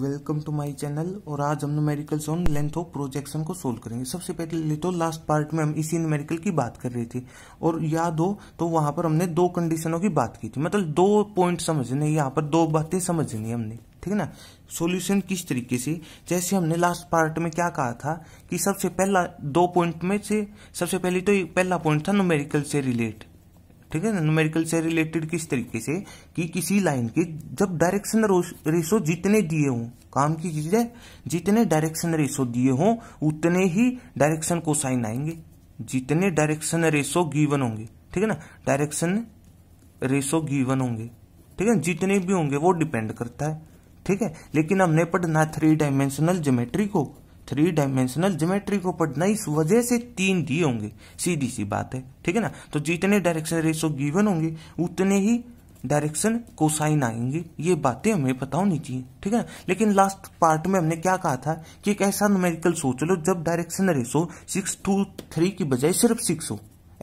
Welcome to my channel. और आज हम numericals on length of projection को सोल्व करेंगे। सबसे पहले तो लास्ट पार्ट में हम इसी न्यूमेरिकल की बात कर रहे थे और याद हो तो वहां पर हमने दो कंडीशनों की बात की थी, मतलब दो पॉइंट समझने, यहाँ पर दो बातें समझनी हमने, ठीक है ना। सॉल्यूशन किस तरीके से, जैसे हमने लास्ट पार्ट में क्या कहा था कि सबसे पहला दो पॉइंट में से सबसे पहले तो पहला पॉइंट था न्यूमेरिकल से रिलेट, ठीक है ना। न्यूमेरिकल से रिलेटेड किस तरीके से कि किसी लाइन के जब डायरेक्शन रेशो जितने दिए हों, काम की चीज है, जितने डायरेक्शन रेशो दिए हों उतने ही डायरेक्शन कोसाइन आएंगे, जितने डायरेक्शन रेशो गिवन होंगे, ठीक है ना। डायरेक्शन रेशो गिवन होंगे, ठीक है, जितने भी होंगे वो डिपेंड करता है, ठीक है। लेकिन हमने पढ़ना थ्री डायमेंशनल ज्योमेट्री को, थ्री डायमेंशनल ज्योमेट्री को पढ़ना, इस वजह से तीन दिए होंगे, सीधी सी बात है, ठीक है ना। तो जितने डायरेक्शन रेशो गिवन होंगे उतने ही डायरेक्शन कोसाइन आएंगे, ये बातें हमें पता होनी चाहिए, ठीक है। लेकिन लास्ट पार्ट में हमने क्या कहा था कि एक ऐसा न्यूमेरिकल सोच लो जब डायरेक्शन रेशो 6 to 3 की बजाय सिर्फ 6 हो,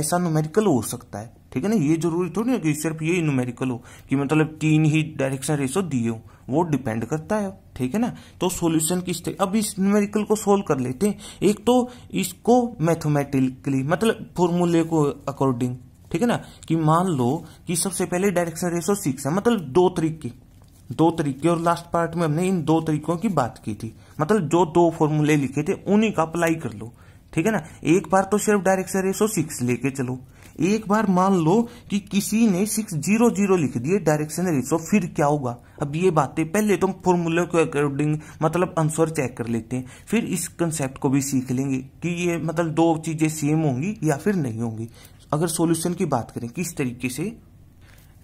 ऐसा न्यूमेरिकल हो सकता है, ठीक है ना। ये जरूरी थोड़ी ना कि सिर्फ ये न्यूमेरिकल हो कि मतलब 3 ही डायरेक्शन रेशो दिए हो, वो डिपेंड करता है, ठीक है ना। तो सॉल्यूशन किस तरह, अब इस न्यूमेरिकल को सोल्व कर लेते हैं। एक तो इसको मैथमेटिकली, मतलब फॉर्मूले को अकॉर्डिंग, ठीक है ना, कि मान लो कि सबसे पहले डायरेक्शन रेशो 6 है, मतलब दो तरीके, और लास्ट पार्ट में हमने इन दो तरीकों की बात की थी, मतलब जो दो फॉर्मूले लिखे थे उन्हीं का अप्लाई कर लो, ठीक है ना। एक बार तो सिर्फ डायरेक्शन रेशो 6 लेके चलो, एक बार मान लो कि किसी ने 600 लिख दिए डायरेक्शन रेशो, फिर क्या होगा। अब ये बातें पहले तो हम फॉर्मूले के अकॉर्डिंग मतलब आंसर चेक कर लेते हैं, फिर इस कंसेप्ट को भी सीख लेंगे कि ये मतलब दो चीजें सेम होंगी या फिर नहीं होंगी, अगर सॉल्यूशन की बात करें किस तरीके से।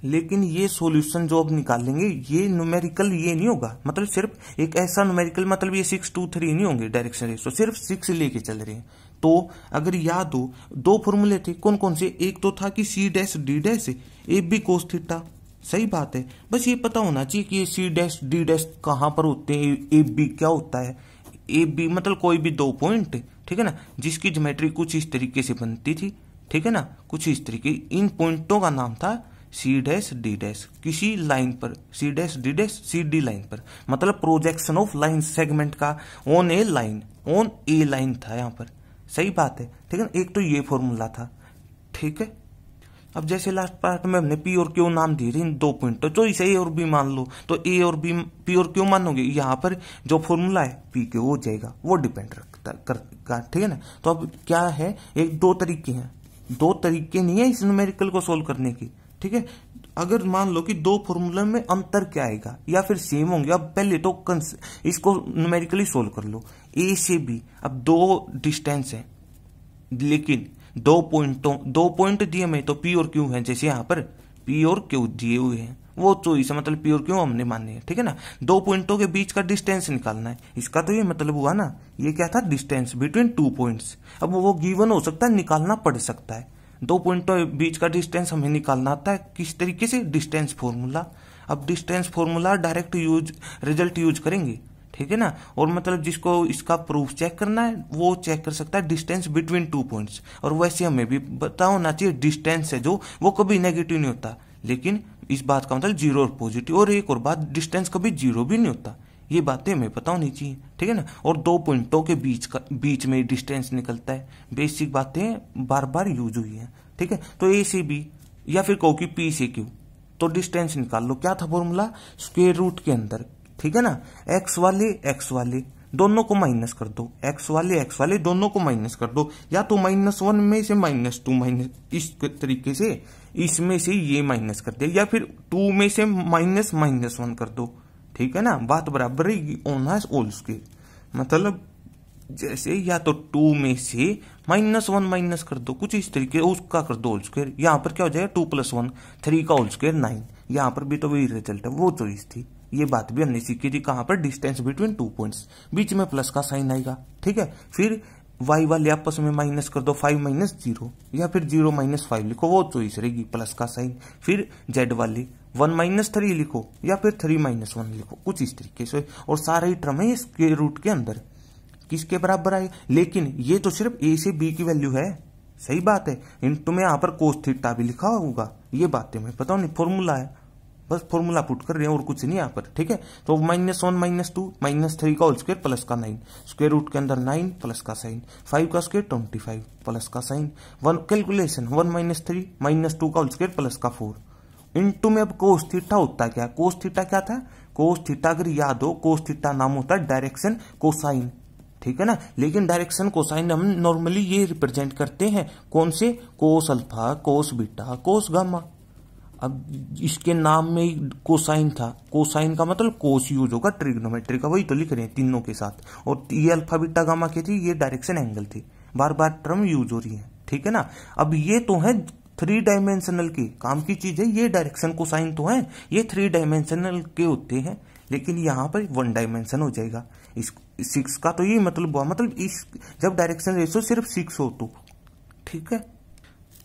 लेकिन ये सॉल्यूशन जो अब निकालेंगे ये न्यूमेरिकल ये नहीं होगा, मतलब सिर्फ एक ऐसा न्यूमेरिकल, मतलब ये 6 to 3 नहीं होंगे डायरेक्शन रेशो, सिर्फ 6 लेके चल रहे हैं। तो अगर याद हो दो फॉर्मूले थे, कौन कौन से, एक तो था कि C' D' AB cos theta, सही बात है। बस ये पता होना चाहिए कि ये C' D' कहाँ पर होते हैं, AB क्या होता है। AB मतलब कोई भी दो पॉइंट, ठीक है ना, जिसकी ज्योमेट्री कुछ इस तरीके से बनती थी, ठीक है ना, कुछ इस तरीके। इन पॉइंटों का नाम था C' D' किसी लाइन पर, C' D' CD लाइन पर, मतलब प्रोजेक्शन ऑफ लाइन सेगमेंट का ऑन ए लाइन था यहाँ पर, सही बात है, ठीक है ना। एक तो ये फॉर्मूला था, ठीक है। अब जैसे लास्ट पार्ट में हमने P और Q नाम दिए थे इन दो पॉइंटों, तो इसे A और B मान लो, तो A और B P और Q मानोगे, यहाँ पर जो फॉर्मूला है PQ हो जाएगा, वो डिपेंड करता, ठीक है ना। तो अब क्या है, एक दो तरीके हैं, दो तरीके नहीं है इस न्यूमेरिकल को सोल्व करने की, ठीक है। अगर मान लो कि दो फॉर्मूला में अंतर क्या आएगा या फिर सेम होंगे। अब पहले तो इसको न्यूमेरिकली सोल्व कर लो। A से B अब दो डिस्टेंस है, लेकिन दो पॉइंट दिए में तो P और Q हैं, जैसे यहाँ पर P और Q दिए हुए हैं, वो चॉइस है, मतलब P और Q हमने माने हैं, ठीक है ना। दो पॉइंटों के बीच का डिस्टेंस निकालना है, इसका तो ये मतलब हुआ ना, ये क्या था, डिस्टेंस बिटवीन टू पॉइंट्स। अब वो गिवन हो सकता है, निकालना पड़ सकता है, दो पॉइंटों के बीच का डिस्टेंस हमें निकालना आता है किस तरीके से, डिस्टेंस फॉर्मूला। अब distance formula direct result use करेंगे, ठीक है ना। और मतलब जिसको इसका प्रूफ चेक करना है वो चेक कर सकता है, डिस्टेंस बिटवीन टू पॉइंट्स। और वैसे हमें भी पता होना चाहिए डिस्टेंस है जो, वो कभी नेगेटिव नहीं होता, लेकिन इस बात का मतलब जीरो और पॉजिटिव। और एक और बात, डिस्टेंस कभी जीरो भी नहीं होता, ये बातें हमें पता होनी चाहिए, ठीक है ना। और दो पॉइंटों के बीच में डिस्टेंस निकलता है, बेसिक बातें बार बार यूज हुई हैं, ठीक है। तो A से B या फिर कहो कि P से Q, तो डिस्टेंस निकाल लो, क्या था फॉर्मूला, स्क्वायर रूट के अंदर, ठीक है ना। x वाले दोनों को माइनस कर दो, x वाले दोनों को माइनस कर दो, या तो -1 में से -2 माइनस, इस तरीके से इसमें से ये माइनस कर दे, या फिर 2 में से -1 कर दो, ठीक है ना। बात बराबर है, ऑन ऑल स्क्वायर, मतलब जैसे या तो 2 में से -1 माइनस कर दो, कुछ इस तरीके उसका कर दो ऑल स्क्वायर, यहाँ पर क्या हो जाएगा 2 + 1 3 का ऑल स्क्वायर 9, यहाँ पर भी तो वही रिजल्ट है, वो चॉइस थी। ये बात भी हमने सीखी थी, कहाँ पर, डिस्टेंस बिटवीन टू पॉइंट्स, बीच में प्लस का साइन आएगा, ठीक है। फिर y वाले आपस में माइनस कर दो, 5 - 0 या फिर 0 - 5 लिखो, वो चॉइस रहेगी, प्लस का साइन। फिर z वाले 1 - 3 लिखो या फिर 3 - 1 लिखो, कुछ इस तरीके से। और सारे टर्म है स्क्वायर रूट के अंदर, किसके बराबर आए, लेकिन ये तो सिर्फ A से B की वैल्यू है, सही बात है। इन तुम्हें यहाँ पर कोस थीटा भी लिखा होगा, ये बातें हमें पता नहीं, फॉर्मूला है, बस फॉर्मूला पुट कर रहे हैं और कुछ नहीं यहाँ पर, ठीक है। तो -1 -2 -3 का होल स्क्वायर प्लस का 9, स्क्वायर रूट के अंदर 9 प्लस का साइन, 5 का स्क्वायर 25 प्लस का साइन, कैलकुलेशन 1 -3 -2 का होल स्क्वायर प्लस का 4 इंटू में अब कोस थीटा होता है क्या, कोस थीटा क्या था, कोस थीटा अगर याद हो कोस थीटा नाम होता है डायरेक्शन कोसाइन, ठीक है ना। लेकिन डायरेक्शन कोसाइन हम नॉर्मली ये रिप्रेजेंट करते हैं कौन से, cos alpha, cos beta, cos gamma. अब इसके नाम में ही कोसाइन था, कोसाइन का मतलब कोस यूज होगा ट्रिग्नोमेट्री का, वही तो लिख रहे हैं तीनों के साथ। और ये अल्फा बीटा गामा के थी, ये डायरेक्शन एंगल थी, बार बार टर्म यूज हो रही है, ठीक है ना। अब ये तो है 3 डायमेंशनल के काम की चीज है, ये डायरेक्शन कोसाइन तो है, ये 3 डायमेंशनल के होते हैं, लेकिन यहाँ पर 1 डायमेंशन हो जाएगा इस 6 का। तो ये मतलब हुआ, मतलब इस जब डायरेक्शन रेशो सिर्फ 6 हो तो, ठीक है।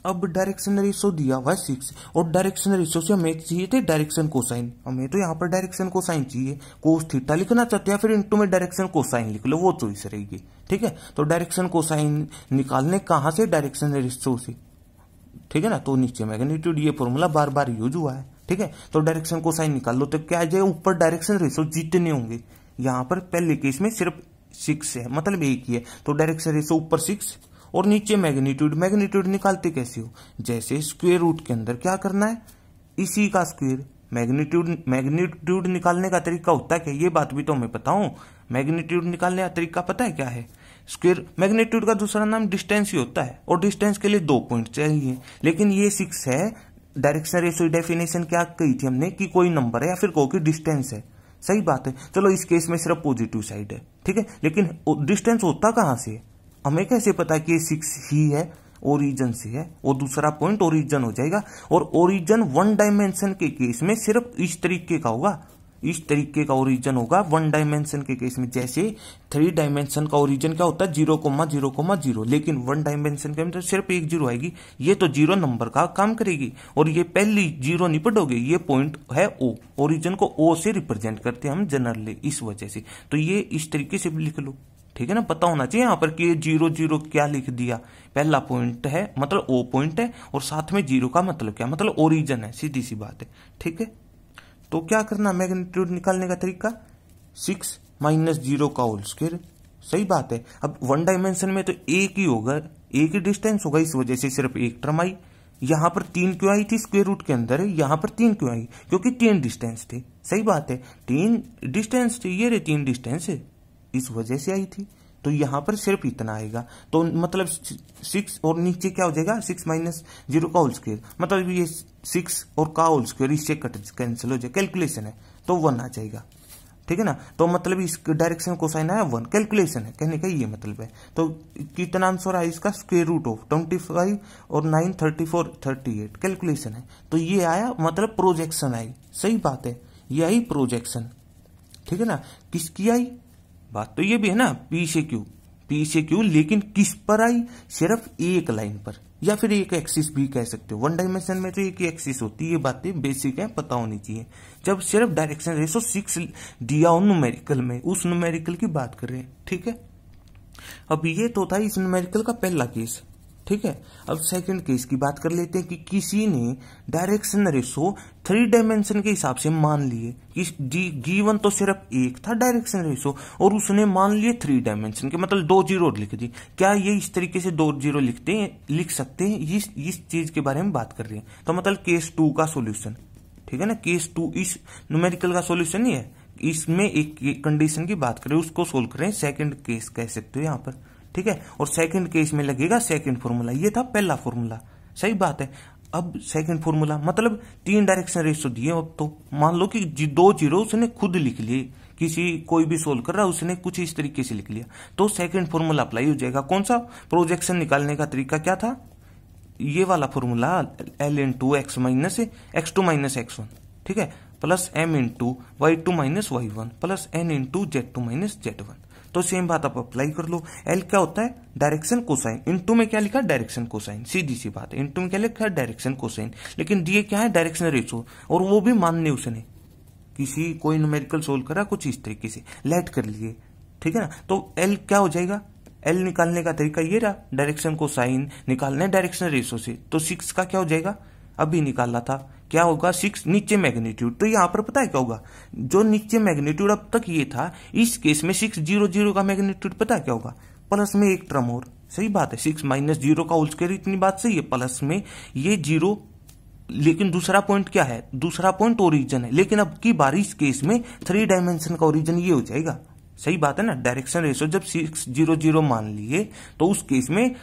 अब डायरेक्शन रेशो दिया हुआ 6 और डायरेक्शन रेशो से हमें चाहिए थे डायरेक्शन कोसाइन, हमें तो यहाँ पर डायरेक्शन कोसाइन चाहिए। कोस थीटा लिखना चाहते हैं फिर इंटू में डायरेक्शन कोसाइन लिख लो, वो चॉइस रहेगी, ठीक है। तो डायरेक्शन कोसाइन निकालने कहाँ से, डायरेक्शन रेशो से, ठीक है ना। तो नीचे मैग्नीट्यूड, ये फॉर्मूला बार बार यूज हुआ है, ठीक है। तो डायरेक्शन कोसाइन निकाल लो तो क्या आ जाए, ऊपर डायरेक्शन रेशो जितने होंगे, यहाँ पर पहले केस में सिर्फ 6 है मतलब एक ही है, तो डायरेक्शन रेशो ऊपर 6 और नीचे मैग्नीट्यूड। मैग्नीट्यूड निकालते कैसे हो, जैसे स्क्वायर रूट के अंदर क्या करना है, इसी का स्क्वायर। मैग्नीट्यूड निकालने का तरीका होता है क्या, ये बात भी तो हमें पता हो, मैग्नीट्यूड निकालने का तरीका पता है क्या है, स्क्वायर। मैग्नीट्यूड का दूसरा नाम डिस्टेंस ही होता है और डिस्टेंस के लिए 2 पॉइंट चाहिए, लेकिन ये 6 है। डायरेक्शन रेशो डेफिनेशन क्या कही थी हमने, कि कोई नंबर है या फिर कोई की डिस्टेंस है, सही बात है। चलो इस केस में सिर्फ पॉजिटिव साइड है, ठीक है, लेकिन डिस्टेंस होता कहाँ से है, हमें कैसे पता कि ये 6 ही है, ओरिजिन से है, और दूसरा पॉइंट ओरिजिन हो जाएगा। और ओरिजिन 1 डायमेंशन के केस में सिर्फ इस तरीके का होगा, इस तरीके का ओरिजिन होगा 1 डायमेंशन के केस में। जैसे 3 डायमेंशन का ओरिजिन क्या होता है, 0,0,0, लेकिन 1 डायमेंशन के अंदर सिर्फ एक 0 आएगी, ये तो 0 नंबर का काम करेगी। और ये पहली 0 नहीं पढ़ोगे, ये पॉइंट है ओ, ओरिजिन को ओ से रिप्रेजेंट करते हैं हम जनरली, इस वजह से। तो ये इस तरीके से भी लिख लो, ठीक है ना। पता होना चाहिए यहाँ पर कि ये 0,0 क्या लिख दिया, पहला पॉइंट है मतलब ओ पॉइंट है, और साथ में 0 का मतलब क्या, मतलब ओरिजिन है, सीधी सी बात है, ठीक है। तो क्या करना, मैग्नीट्यूड निकालने का तरीका 6 - 0 का होल स्क्वायर, सही बात है। अब 1 डायमेंशन में तो एक ही होगा, एक ही डिस्टेंस होगा, इस वजह से सिर्फ एक टर्म आई। यहाँ पर 3 क्यों आई थी, स्क्वायर रूट के अंदर है, यहाँ पर 3 क्यों आई, क्योंकि 3 डिस्टेंस थे, सही बात है, 3 डिस्टेंस थे, ये रहे 3 डिस्टेंस है, इस वजह से आई थी। तो यहाँ पर सिर्फ इतना आएगा, तो मतलब 6 और नीचे क्या हो जाएगा, 6 - 0 का होल स्क्वायर, मतलब ये 6 और का होल स्क्वायर इससे कट कैंसिल हो जाए, कैलकुलेशन है तो 1 आ जाएगा, ठीक है ना। तो मतलब इस डायरेक्शन कोसाइन आया 1, कैलकुलेशन है, कहने का ये मतलब है। तो कितना आंसर आया इसका, स्क्वायर रूट ऑफ 25 और 9 34 38, कैलकुलेशन है। तो ये आया मतलब प्रोजेक्शन आई, सही बात है, ये आई प्रोजेक्शन, ठीक है ना। किसकी आई, बात तो ये भी है ना, पी से क्यू, लेकिन किस पर आई, सिर्फ एक लाइन पर, या फिर एक एक्सिस भी कह सकते हो। 1 डायमेंशन में तो एक ही एक्सिस होती है, ये बातें बेसिक है, पता होनी चाहिए। जब सिर्फ डायरेक्शन रेशो 6 दिया हो न्यूमेरिकल में, उस न्यूमेरिकल की बात कर रहे हैं, ठीक है। अब ये तो था इस न्यूमेरिकल का पहला केस, ठीक है। अब सेकंड केस की बात कर लेते हैं कि किसी ने डायरेक्शन रेशो 3 डायमेंशन के हिसाब से मान लिए कि गिवन तो सिर्फ एक था डायरेक्शन रेशो, और उसने मान लिए 3 डायमेंशन के, मतलब 2 0 लिख दी। क्या ये इस तरीके से 2 0 लिखते हैं, लिख सकते हैं, इस चीज के बारे में बात कर रहे हैं। तो मतलब केस 2 का सोल्यूशन, ठीक है ना, केस 2 इस न्यूमेरिकल का सोल्यूशन ही है, इसमें एक कंडीशन की बात करें, उसको सोल्व करें, सेकेंड केस कह सकते हो यहाँ पर, ठीक है। और सेकंड केस में लगेगा सेकंड फॉर्मूला, ये था पहला फॉर्मूला, सही बात है। अब सेकंड फॉर्मूला मतलब 3 डायरेक्शन रेशो दिए, अब तो मान लो कि 2 0 उसने खुद लिख लिए, किसी कोई भी सोल्व कर रहा उसने कुछ इस तरीके से लिख लिया, तो सेकंड फॉर्मूला अप्लाई हो जाएगा। कौन सा, प्रोजेक्शन निकालने का तरीका क्या था, ये वाला formula, ln2 x - x2 - x1, ठीक है, plus m into y2 - y1 plus n into z2 - z1। तो सेम बात आप अप्लाई कर लो। एल क्या होता है, डायरेक्शन कोसाइन, इनटू में क्या लिखा, डायरेक्शन कोसाइन, सीधी सी बात है, इनटू में क्या लिखा, डायरेक्शन कोसाइन, लेकिन दिए क्या है, डायरेक्शन रेशो, और वो भी मानने उसने, किसी कोई न्यूमेरिकल सोल्व करा कुछ इस तरीके से, लेट कर लिए, ठीक है ना। तो एल क्या हो जाएगा, एल निकालने का तरीका ये रहा, डायरेक्शन कोसाइन निकालना है डायरेक्शन रेशो से, तो 6 का क्या हो जाएगा, अभी निकाला था क्या होगा 6 नीचे मैग्नीट्यूड। तो यहाँ पर पता है क्या होगा, जो नीचे मैग्नीट्यूड अब तक ये था, इस केस में 6 0 0 का मैग्नीट्यूड पता है क्या होगा, प्लस में एक टर्म और। सही बात है 6 - 0 का होल स्क्वायर, इतनी बात सही है, प्लस में ये 0। लेकिन दूसरा पॉइंट क्या है, दूसरा पॉइंट ओरिजिन है, लेकिन अब की बार इस केस में 3 डायमेंशन का ओरिजिन ये हो जाएगा। सही बात है ना, डायरेक्शन रेशो जब 6 0 0 मान लिए तो उस केस में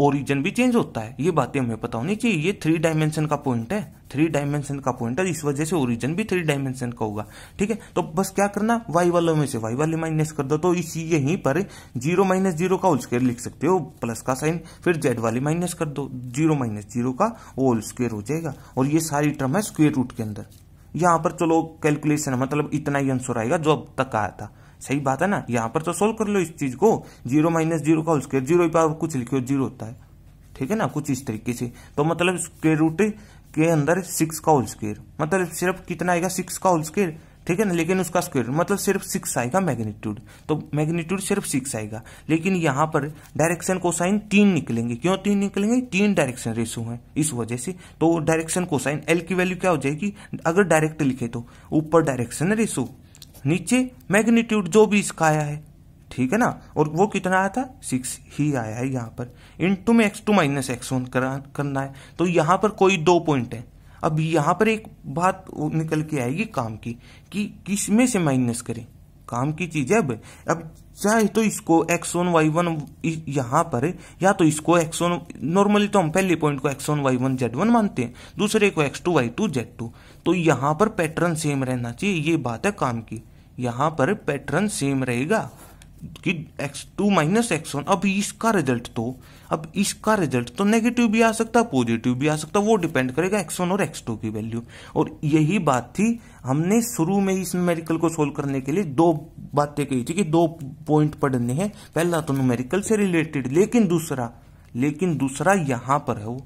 ओरिजिन भी चेंज होता है, ये बातें हमें पता होनी चाहिए। ये 3 डायमेंशन का पॉइंट है, 3 डायमेंशन का पॉइंट है, इस वजह से ओरिजिन भी 3 डायमेंशन का होगा। ठीक है, तो बस क्या करना, वाई वालों में से वाई वाले माइनस कर दो, तो इसी यहीं पर 0 - 0 का होल स्क्वायर लिख सकते हो, प्लस का साइन, फिर जेड वाले माइनस कर दो, 0 - 0 का होल स्क्वायर हो जाएगा। और ये सारी टर्म है स्क्वायर रूट के अंदर। यहाँ पर चलो कैलकुलेशन मतलब इतना ही आंसर आएगा जो अब तक आया था। सही बात है ना, यहाँ पर तो सोल्व कर लो इस चीज को, 0 - 0 का होल स्क्वायर, 0 पर कुछ लिखो 0 होता है, ठीक है ना, कुछ इस तरीके से। तो मतलब स्क्वायर रूट के अंदर 6 का होल स्क्वायर, मतलब सिर्फ कितना आएगा 6 का होल स्क्वायर, ठीक है ना, लेकिन उसका स्क्वायर मतलब सिर्फ 6 आएगा मैग्नीट्यूड, तो मैग्नीट्यूड सिर्फ 6 आएगा। लेकिन यहाँ पर डायरेक्शन कोसाइन 3 निकलेंगे, क्यों 3 निकलेंगे, 3 डायरेक्शन रेशो है, इस वजह से। तो डायरेक्शन कोसाइन एल की वैल्यू क्या हो जाएगी, अगर डायरेक्ट लिखे तो ऊपर डायरेक्शन रेशो, नीचे मैग्नीट्यूड जो भी इसका आया है, ठीक है ना, और वो कितना आया था 6 ही आया है। यहाँ पर इनटू में x2 - x1 करना है। तो यहाँ पर कोई 2 पॉइंट है। अब यहाँ पर एक बात निकल के आएगी काम की, कि किस में से माइनस करें, काम की चीज है। अब चाहे तो इसको x1 y1 यहाँ पर, या तो इसको x1, नॉर्मली तो हम पहले पॉइंट को x1 y1 z1 मानते हैं, दूसरे को x2 y2 z2। तो यहाँ पर पैटर्न सेम रहना चाहिए, ये बात है काम की। यहाँ पर पैटर्न सेम रहेगा कि x2 - x1। अब इसका रिजल्ट तो नेगेटिव भी आ सकता है, पॉजिटिव भी आ सकता है, वो डिपेंड करेगा x1 और x2 की वैल्यू। और यही बात थी, हमने शुरू में इस न्यूमेरिकल को सोल्व करने के लिए 2 बातें कही थी कि 2 पॉइंट पढ़ने हैं, पहला तो न्यूमेरिकल से रिलेटेड, लेकिन दूसरा यहाँ पर है वो।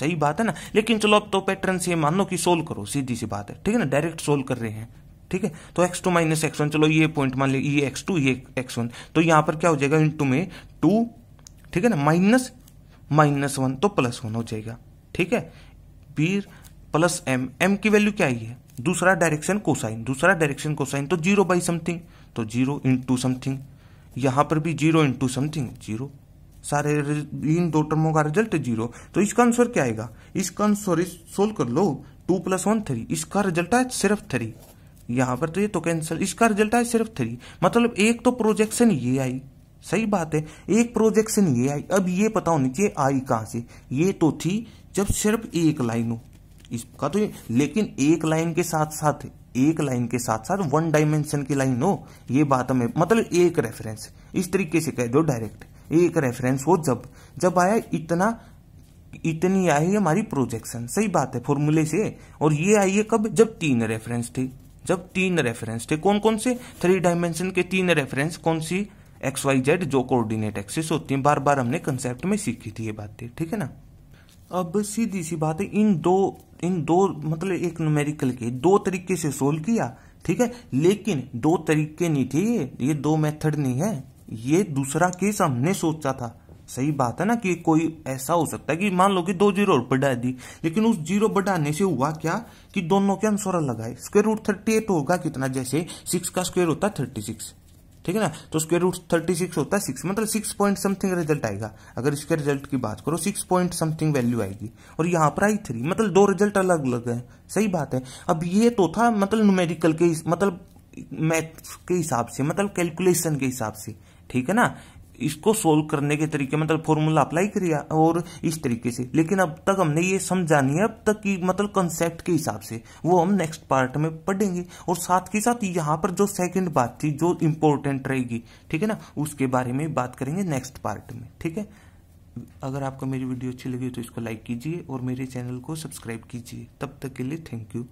सही बात है ना, लेकिन चलो अब तो पैटर्न से मान लो कि सोल्व करो, सीधी सी बात है, ठीक है ना, डायरेक्ट सोल्व कर रहे हैं। ठीक है, तो x2 - x1, चलो ये पॉइंट मान ली, ये x2 ये x1, तो यहाँ पर क्या हो जाएगा, इनटू में 2, ठीक है ना, -1 तो +1 हो जाएगा। ठीक है, फिर प्लस m की वैल्यू क्या आई है, दूसरा डायरेक्शन कोसाइन तो 0/something, तो 0 into something, यहाँ पर भी 0 into something, 0, सारे इन 2 टर्मों का रिजल्ट 0। तो इसका आंसर क्या आएगा, इसका आंसर सोल्व कर लो, 2 + 1 3, इसका रिजल्ट है सिर्फ 3। यहाँ पर तो ये तो कैंसिल, इसका रिजल्ट आया सिर्फ 3, मतलब एक तो प्रोजेक्शन ये आई। सही बात है, एक प्रोजेक्शन ये आई। अब ये पता होनी चाहिए आई कहाँ से, ये तो थी जब सिर्फ एक लाइन हो इसका, तो लेकिन एक लाइन के साथ साथ 1 डायमेंशन की लाइन हो, ये बात हमें, मतलब एक रेफरेंस, इस तरीके से कह दो डायरेक्ट, एक रेफरेंस हो। जब आया इतनी आई हमारी प्रोजेक्शन, सही बात है, फॉर्मूले से। और ये आई है कब, जब 3 रेफरेंस थे। कौन से, 3 डायमेंशन के 3 रेफरेंस, कौन सी, XYZ, जो कोऑर्डिनेट एक्सिस होती है, बार बार हमने कंसेप्ट में सीखी थी ये बातें, ठीक है ना। अब सीधी सी बात है, इन दो मतलब एक न्यूमेरिकल के 2 तरीके से सोल्व किया, ठीक है, लेकिन 2 तरीके नहीं थे, ये 2 मेथड नहीं है, ये दूसरा केस हमने सोचा था। सही बात है ना, कि कोई ऐसा हो सकता है कि मान लो कि 2 0 और बढ़ा दी, लेकिन उस 0 बढ़ाने से हुआ क्या कि दोनों के आंसर लगाए, स्क्वायर रूट 38 होगा कितना, जैसे 6 का स्क्वायर होता है 36, ठीक है ना, तो स्क्वायर रूट 36 होता है 6, मतलब 6 पॉइंट समथिंग रिजल्ट आएगा। अगर इसके रिजल्ट की बात करो 6 पॉइंट समथिंग वैल्यू आएगी, और यहाँ पर आई 3, मतलब 2 रिजल्ट अलग अलग है। सही बात है, अब ये तो था मतलब न्यूमेरिकल के, मतलब मैथ्स के हिसाब से, मतलब कैलकुलेशन के हिसाब से, ठीक है ना, इसको सोल्व करने के तरीके, मतलब फॉर्मूला अप्लाई करिया और इस तरीके से। लेकिन अब तक हमने ये समझानी है, अब तक की मतलब कंसेप्ट के हिसाब से, वो हम नेक्स्ट पार्ट में पढ़ेंगे। और साथ के साथ यहाँ पर जो सेकंड बात थी जो इम्पोर्टेंट रहेगी, ठीक है ना, उसके बारे में बात करेंगे नेक्स्ट पार्ट में। ठीक है, अगर आपको मेरी वीडियो अच्छी लगी तो इसको लाइक कीजिए और मेरे चैनल को सब्सक्राइब कीजिए। तब तक के लिए थैंक यू।